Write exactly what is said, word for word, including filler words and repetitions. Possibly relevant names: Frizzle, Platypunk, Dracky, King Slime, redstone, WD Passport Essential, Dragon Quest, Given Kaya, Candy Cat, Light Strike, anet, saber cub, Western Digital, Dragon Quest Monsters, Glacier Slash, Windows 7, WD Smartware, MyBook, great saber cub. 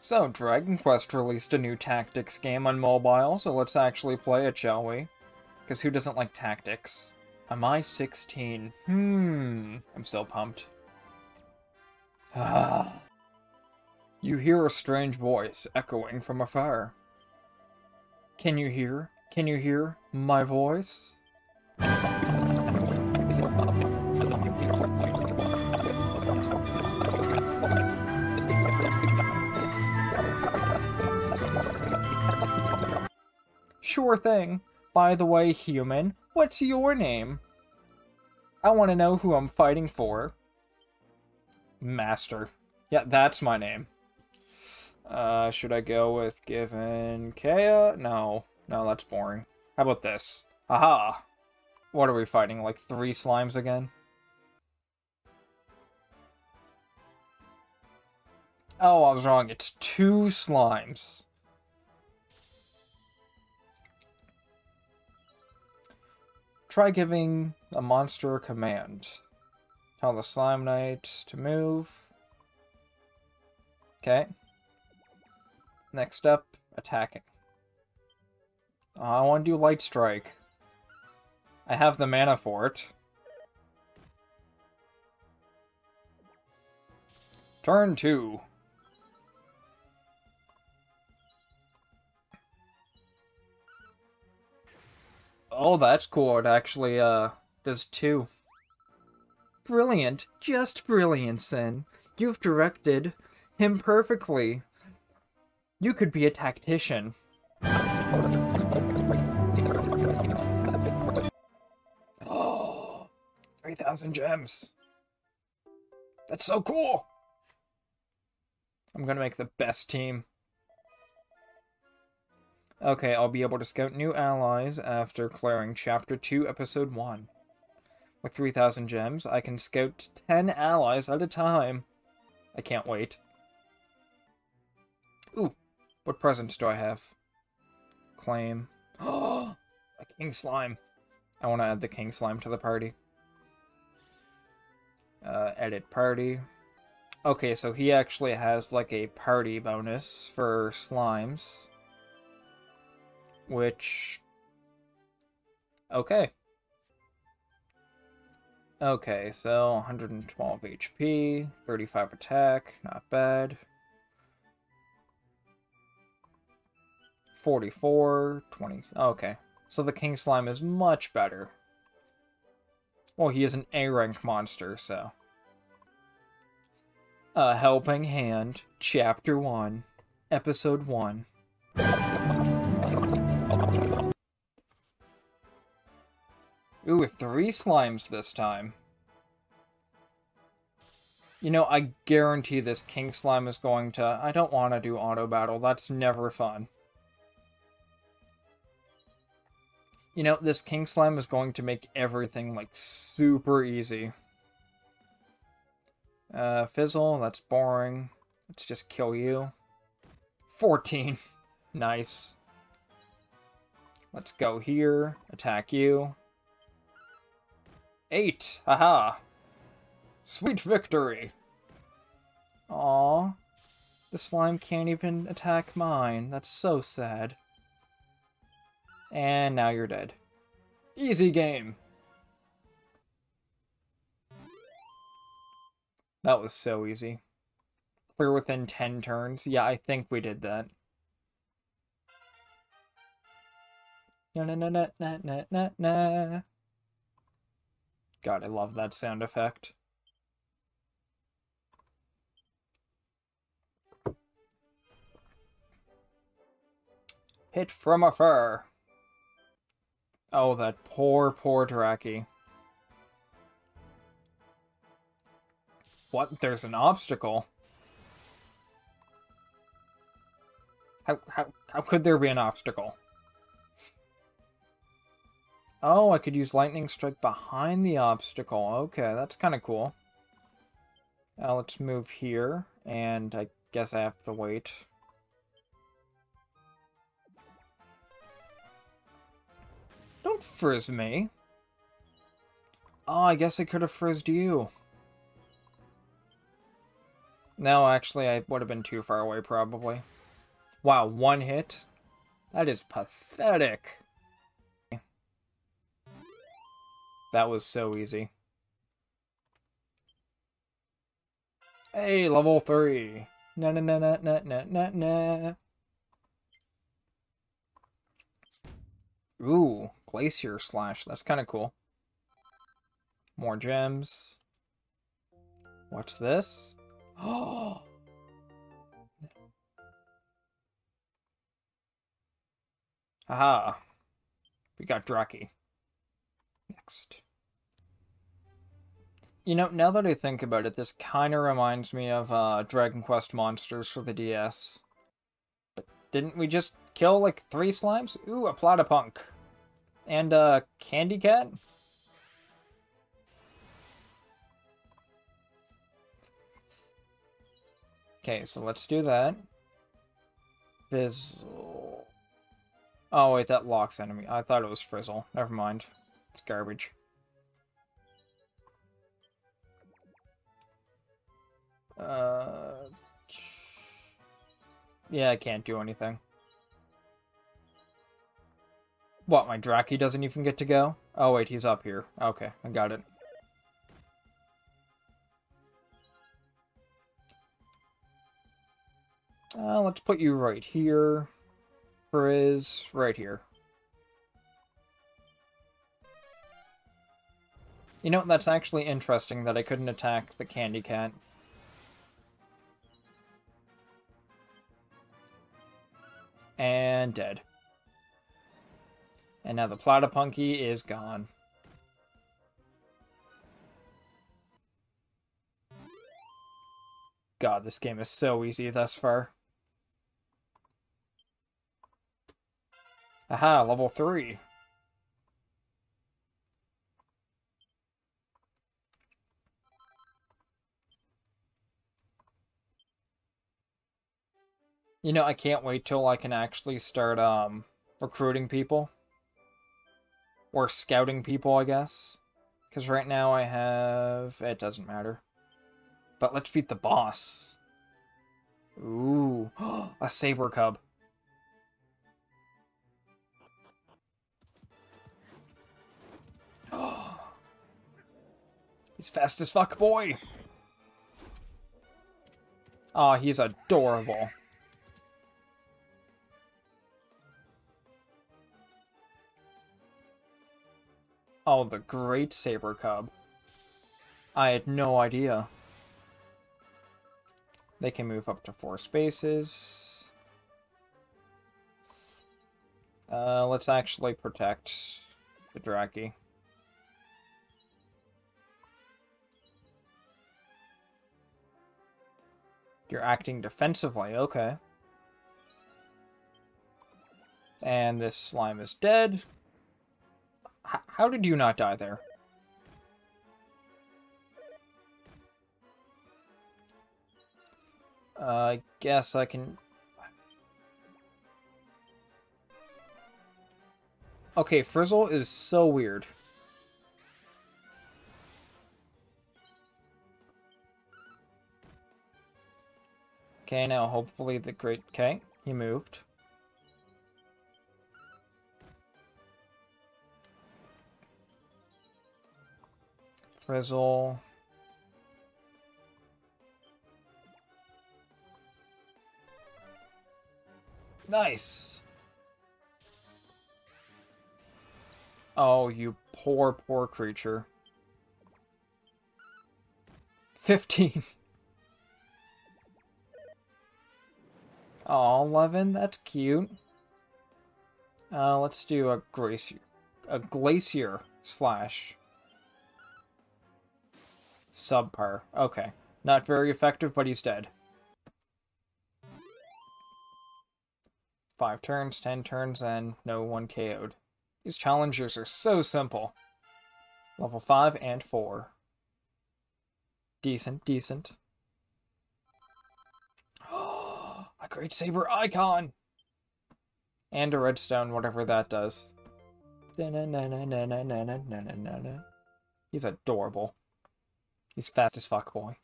So, Dragon Quest released a new tactics game on mobile, so let's actually play it, shall we? Because who doesn't like tactics? Am I sixteen? Hmm. I'm so pumped. Ah. You hear a strange voice echoing from afar. Can you hear? Can you hear my voice? Sure thing. By the way, human, what's your name? I want to know who I'm fighting for. Master. Yeah, that's my name. Uh, should I go with Given Kaya? No. No, that's boring. How about this? Aha! What are we fighting, like three slimes again? Oh, I was wrong. It's two slimes. Try giving a monster a command. Tell the slime knight to move. Okay. Next up, attacking. Uh, I want to do Light Strike. I have the mana for it. Turn two. Oh, that's cool. It actually uh, does two. Brilliant. Just brilliant, Sin. You've directed him perfectly. You could be a tactician. Oh, three thousand gems. That's so cool. I'm gonna make the best team. Okay, I'll be able to scout new allies after clearing Chapter two, Episode one. With three thousand gems, I can scout ten allies at a time. I can't wait. Ooh, what presents do I have? Claim. Oh, a King Slime. I want to add the King Slime to the party. Uh, edit party. Okay, so he actually has like a party bonus for slimes. Which... Okay. Okay, so one hundred twelve H P, thirty-five attack, not bad. forty-four, twenty... Okay. So the King Slime is much better. Well, he is an A rank monster, so... A Helping Hand, Chapter one, Episode one. Ooh, three slimes this time. You know, I guarantee this King Slime is going to... I don't want to do auto battle. That's never fun. You know, this King Slime is going to make everything, like, super easy. Uh, Frizzle, that's boring. Let's just kill you. fourteen. Nice. Let's go here. Attack you. Eight! Haha! Sweet victory! Aww. The slime can't even attack mine. That's so sad. And now you're dead. Easy game! That was so easy. Clear within ten turns. Yeah, I think we did that. Na na na na na na na. God, I love that sound effect. Hit from afar. Oh, that poor, poor Dracky. What? There's an obstacle. How, how, how could there be an obstacle? Oh, I could use Lightning Strike behind the obstacle. Okay, that's kind of cool. Uh, let's move here, and I guess I have to wait. Don't frizz me. Oh, I guess I could have frizzed you. No, actually, I would have been too far away, probably. Wow, one hit? That is pathetic. That was so easy. Hey, level three. Na na na na na na na na. Ooh, Glacier Slash. That's kind of cool. More gems. What's this? Oh! Aha! We got Dracky. Next. You know, now that I think about it, this kind of reminds me of uh, Dragon Quest Monsters for the D S. But didn't we just kill, like, three slimes? Ooh, a Platypunk. And a Candy Cat? Okay, so let's do that. Frizzle. Oh, wait, that locks enemy. I thought it was Frizzle. Never mind. It's garbage. Uh, yeah, I can't do anything. What, my Dracky doesn't even get to go? Oh, wait, he's up here. Okay, I got it. Uh, let's put you right here. Frizz, right here. You know, that's actually interesting that I couldn't attack the Candy Cat. And dead. And now the Platypunky is gone. God, this game is so easy thus far. Aha, level three. You know, I can't wait till I can actually start um, recruiting people. Or scouting people, I guess. Because right now I have... It doesn't matter. But let's beat the boss. Ooh. A saber cub. He's fast as fuck, boy! Aw, oh, he's adorable. Oh, the great saber cub. I had no idea. They can move up to four spaces. Uh, let's actually protect the Dracky. You're acting defensively, okay. And this slime is dead. H- how did you not die there? Uh, I guess I can... Okay, Frizzle is so weird. Okay, now hopefully the great... Okay, he moved. Frizzle. Nice! Oh, you poor, poor creature. fifteen! Aw, eleven, that's cute. Uh, let's do a glacier, a glacier slash. Subpar. Okay, not very effective, but he's dead. Five turns, ten turns, and no one K O'd. These challengers are so simple. Level five and four. Decent, decent. A great saber icon! And a redstone, whatever that does. He's adorable. He's fast as fuck, boy.